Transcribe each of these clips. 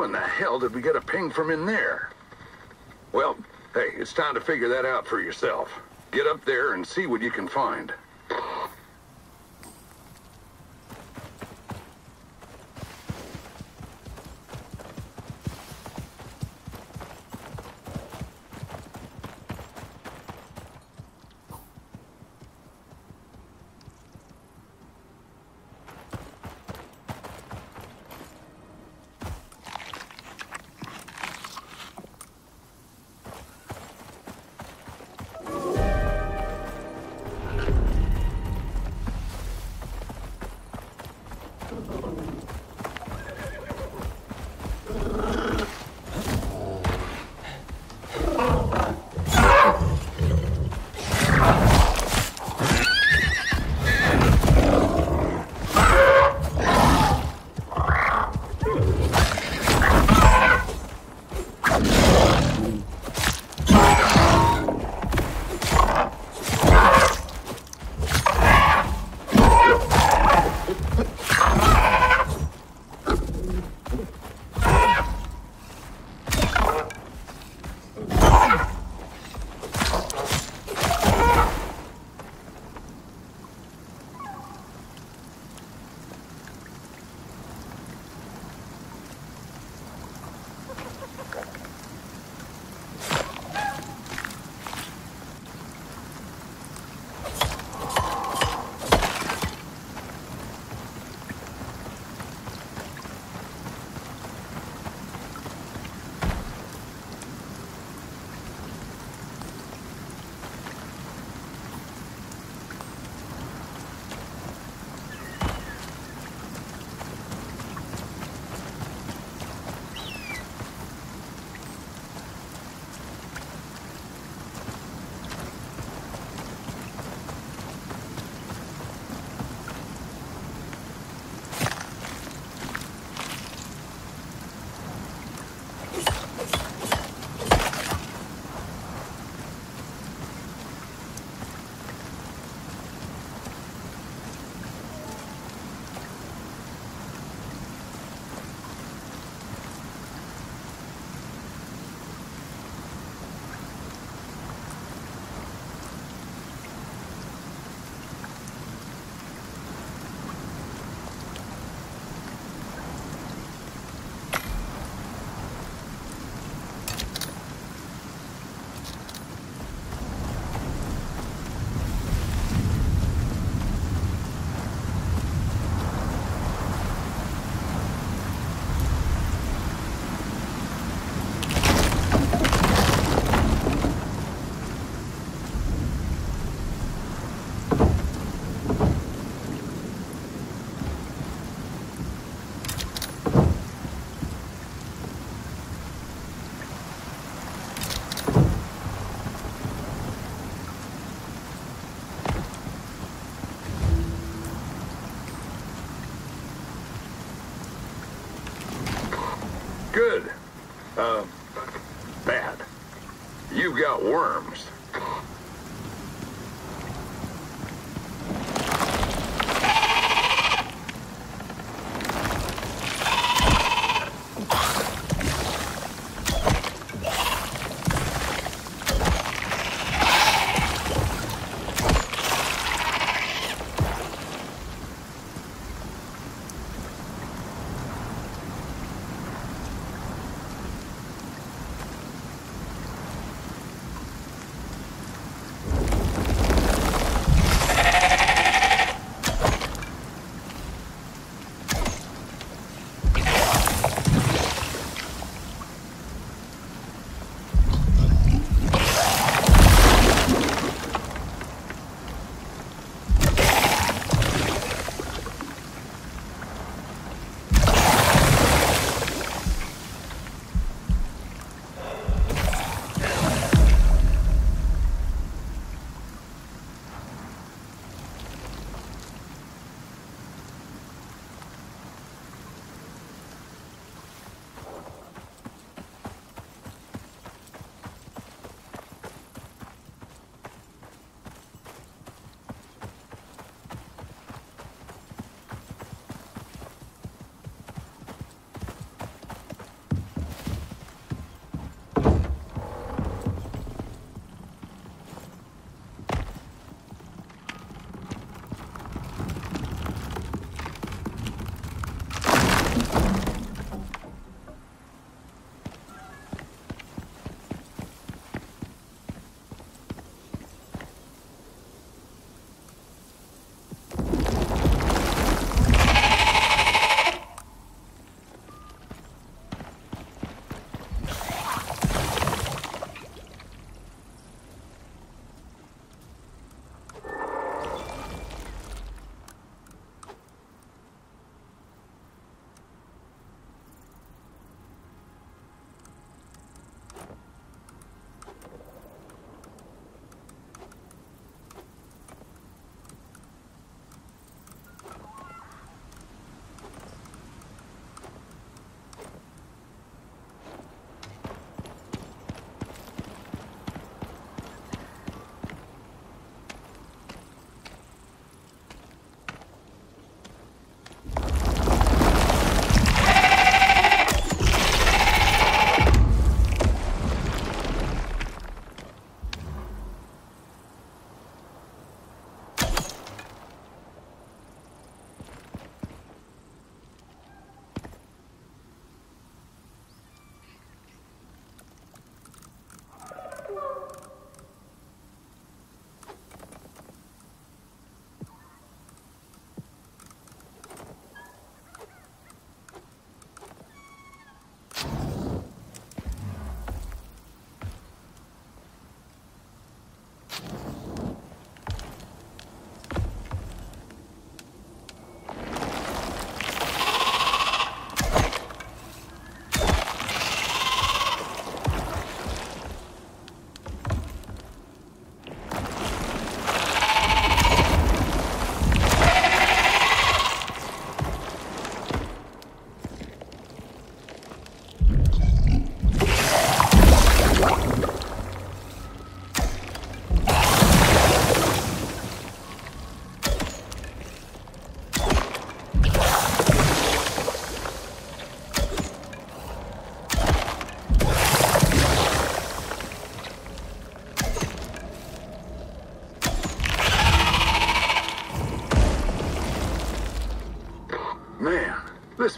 How in the hell did we get a ping from in there? Well, hey, it's time to figure that out for yourself. Get up there and see what you can find. Good. Bad. You've got worms.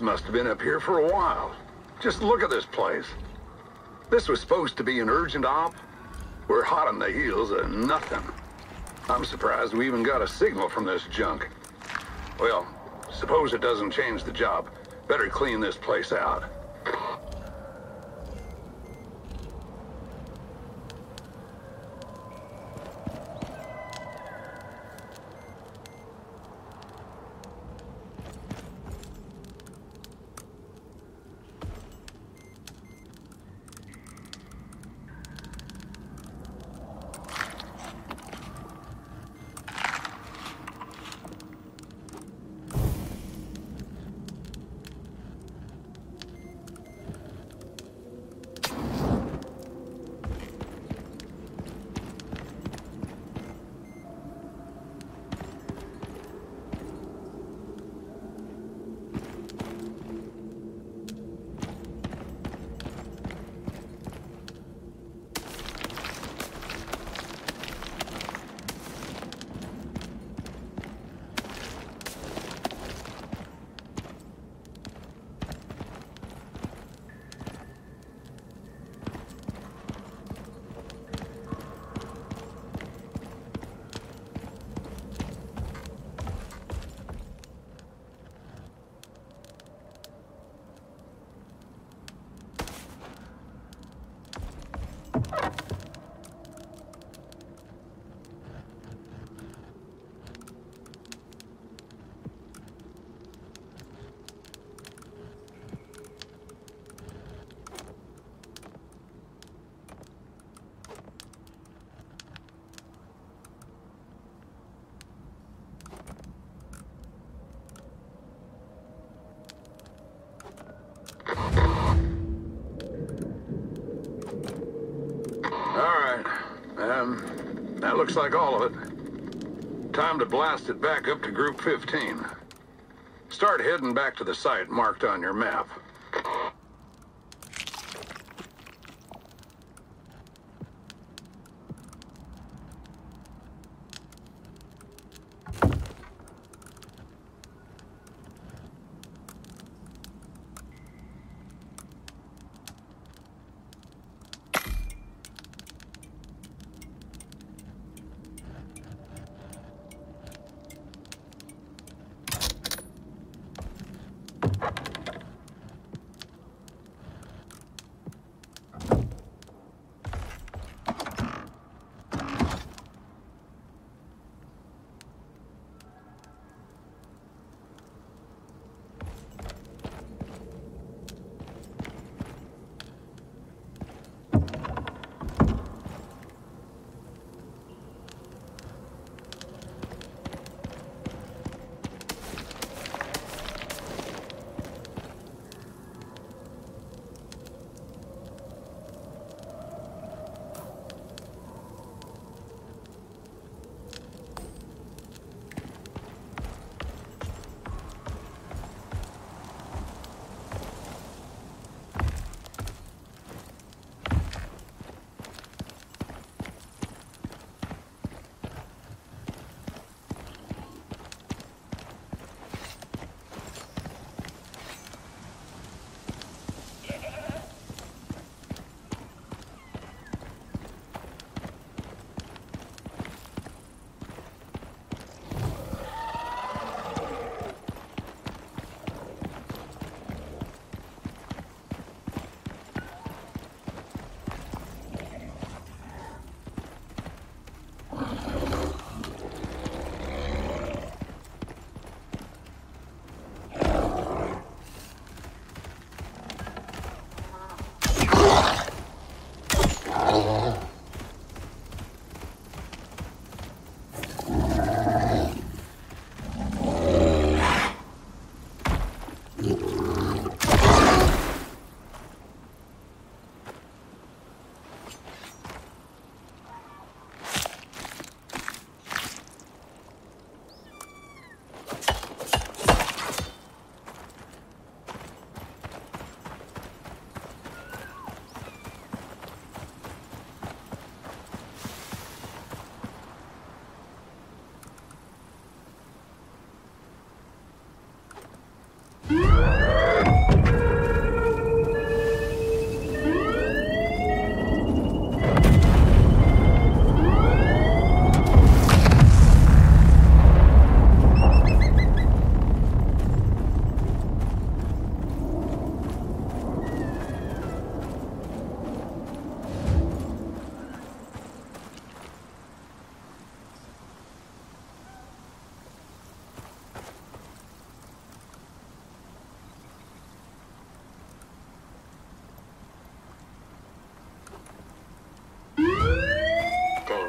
must have been up here for a while. Just look at this place. This was supposed to be an urgent op. We're hot on the heels of nothing. I'm surprised we even got a signal from this junk. Well, suppose it doesn't change the job. Better clean this place out. That looks like all of it. Time to blast it back up to Group 15. Start heading back to the site marked on your map.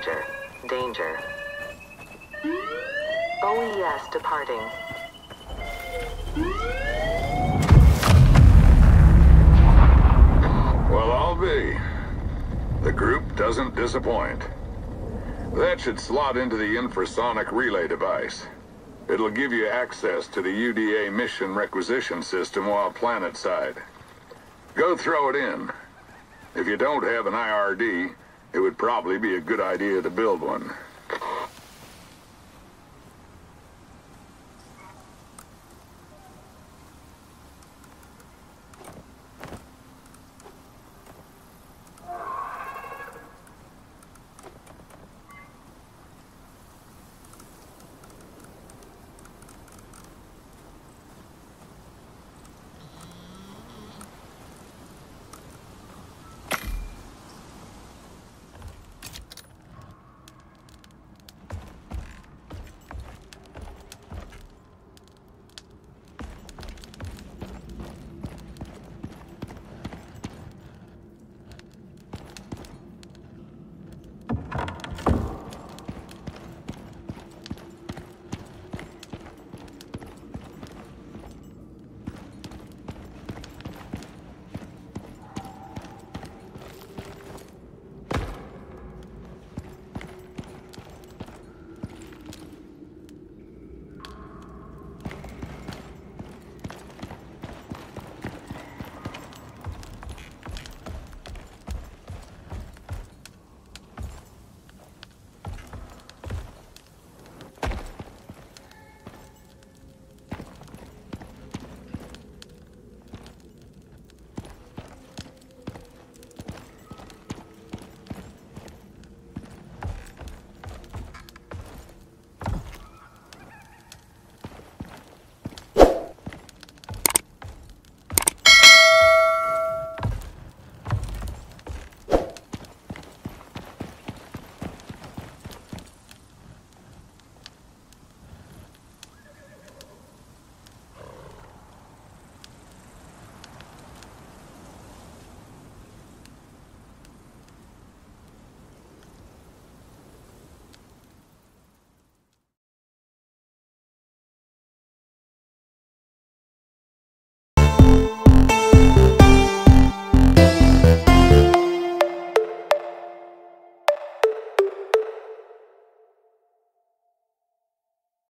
Danger, danger. OES departing. Well, I'll be. The group doesn't disappoint. That should slot into the infrasonic relay device. It'll give you access to the UDA mission requisition system while planetside. Go throw it in. If you don't have an IRD, it would probably be a good idea to build one.